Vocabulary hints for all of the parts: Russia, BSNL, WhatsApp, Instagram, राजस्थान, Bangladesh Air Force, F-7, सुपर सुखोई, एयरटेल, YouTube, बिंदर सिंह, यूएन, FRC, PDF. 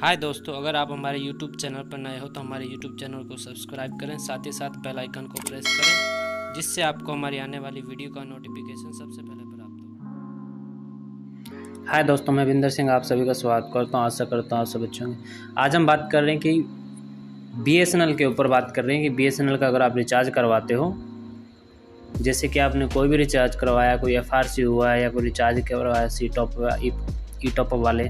हाय दोस्तों, अगर आप हमारे YouTube चैनल पर नए हो तो हमारे YouTube चैनल को सब्सक्राइब करें, साथ ही साथ बेल आइकन को प्रेस करें जिससे आपको हमारी आने वाली वीडियो का नोटिफिकेशन सबसे पहले प्राप्त हो। हाय दोस्तों, मैं बिंदर सिंह आप सभी का स्वागत करता हूँ। आशा करता हूँ आप सब अच्छे होंगे। आज हम बात कर रहे हैं कि BSNL के ऊपर बात कर रहे हैं कि BSNL का अगर आप रिचार्ज करवाते हो, जैसे कि आपने कोई भी रिचार्ज करवाया, कोई FRC हुआ या कोई रिचार्ज करवाया ई टॉप वाले,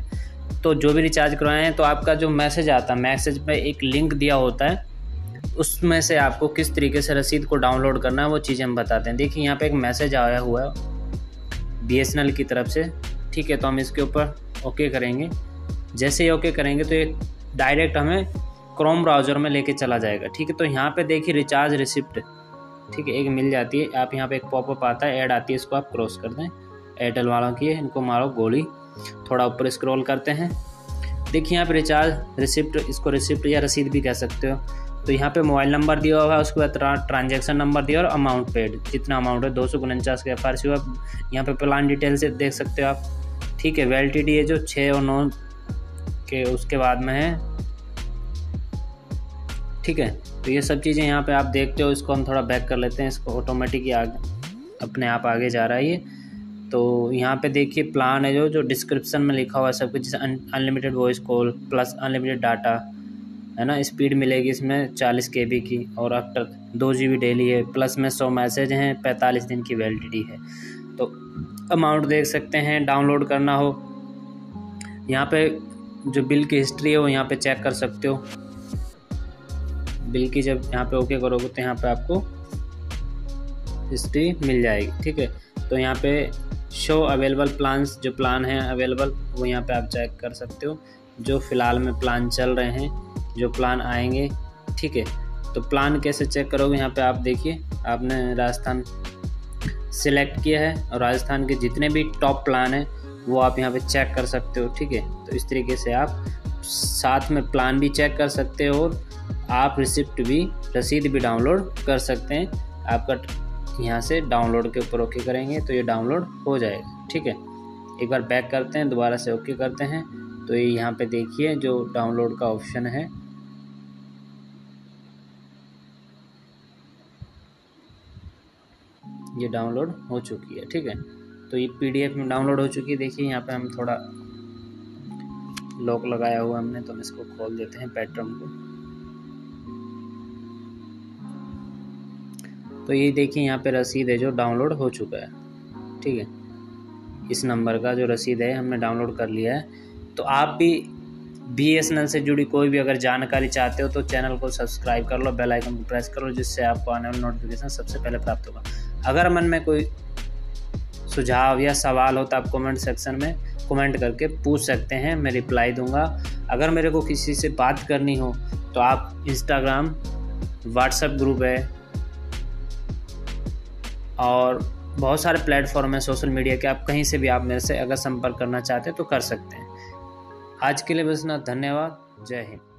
तो जो भी रिचार्ज करवाए हैं तो आपका जो मैसेज आता है, मैसेज पे एक लिंक दिया होता है, उसमें से आपको किस तरीके से रसीद को डाउनलोड करना है वो चीज़ें हम बताते हैं। देखिए यहाँ पे एक मैसेज आया हुआ है BSNL की तरफ से, ठीक है। तो हम इसके ऊपर ओके करेंगे। जैसे ही ओके करेंगे तो ये डायरेक्ट हमें क्रोम ब्राउज़र में लेके चला जाएगा, ठीक है। तो यहाँ पर देखिए रिचार्ज रिसिप्ट, ठीक है, एक मिल जाती है। आप यहाँ पर एक पॉपअप आता है, ऐड आती है, इसको आप क्रॉस कर दें। एयरटेल वालों की है, इनको मारो गोली। थोड़ा ऊपर स्क्रॉल करते हैं, देखिए यहाँ पे रिचार्ज रिसिप्ट, इसको रिसिप्ट या रसीद भी कह सकते हो। तो यहाँ पे मोबाइल नंबर दिया हुआ है, उसके बाद ट्रांजैक्शन नंबर दिया और अमाउंट पेड, जितना अमाउंट है 249 के FRC हुआ। यहाँ पे प्लान डिटेल से देख सकते हो आप, ठीक है। वैलिडिटी है जो 6 और 9 के उसके बाद में है, ठीक है। तो ये सब चीज़ें यहाँ पर आप देखते हो। इसको हम थोड़ा बैक कर लेते हैं, इसको ऑटोमेटिक अपने आप आगे जा रहा है ये। तो यहाँ पे देखिए प्लान है जो डिस्क्रिप्शन में लिखा हुआ है सब कुछ, जैसे unlimited voice call plus unlimited data है ना, स्पीड मिलेगी इसमें 40 KB की, और अब तक 2 GB डेली है, प्लस में 100 मैसेज हैं, 45 दिन की वैलिडिटी है। तो अमाउंट देख सकते हैं, डाउनलोड करना हो यहाँ पे जो बिल की हिस्ट्री है वो यहाँ पे चेक कर सकते हो। बिल की जब यहाँ पे ओके करोगे तो यहाँ पर आपको हिस्ट्री मिल जाएगी, ठीक है। तो यहाँ पे शो अवेलेबल प्लान्स, जो प्लान हैं अवेलेबल वो यहाँ पे आप चेक कर सकते हो, जो फ़िलहाल में प्लान चल रहे हैं, जो प्लान आएंगे, ठीक है। तो प्लान कैसे चेक करोगे, यहाँ पे आप देखिए आपने राजस्थान सिलेक्ट किया है और राजस्थान के जितने भी टॉप प्लान हैं वो आप यहाँ पे चेक कर सकते हो, ठीक है। तो इस तरीके से आप साथ में प्लान भी चेक कर सकते हो और आप रसीद भी डाउनलोड कर सकते हैं। आपका यहाँ से डाउनलोड के ऊपर ओके करेंगे तो ये डाउनलोड हो जाएगा, ठीक है। एक बार बैक करते हैं, दोबारा से ओके करते हैं, तो ये यहाँ पे देखिए जो डाउनलोड का ऑप्शन है, ये डाउनलोड हो चुकी है, ठीक है। तो ये PDF में डाउनलोड हो चुकी है। देखिए यहाँ पे हम थोड़ा लॉक लगाया हुआ हमने, तो हम इसको खोल देते हैं पैटर्न को। तो ये देखिए यहाँ पे रसीद है जो डाउनलोड हो चुका है, ठीक है। इस नंबर का जो रसीद है हमने डाउनलोड कर लिया है। तो आप भी BSNL से जुड़ी कोई भी अगर जानकारी चाहते हो तो चैनल को सब्सक्राइब कर लो, बेल आइकन को प्रेस कर लो, जिससे आपको आने वाला नोटिफिकेशन सबसे पहले प्राप्त होगा। अगर मन में कोई सुझाव या सवाल हो तो आप कमेंट सेक्शन में कमेंट करके पूछ सकते हैं, मैं रिप्लाई दूंगा। अगर मेरे को किसी से बात करनी हो तो आप Instagram, WhatsApp ग्रुप है और बहुत सारे प्लेटफॉर्म हैं सोशल मीडिया के, आप कहीं से भी आप मेरे से अगर संपर्क करना चाहते हैं तो कर सकते हैं। आज के लिए बस इतना, धन्यवाद, जय हिंद।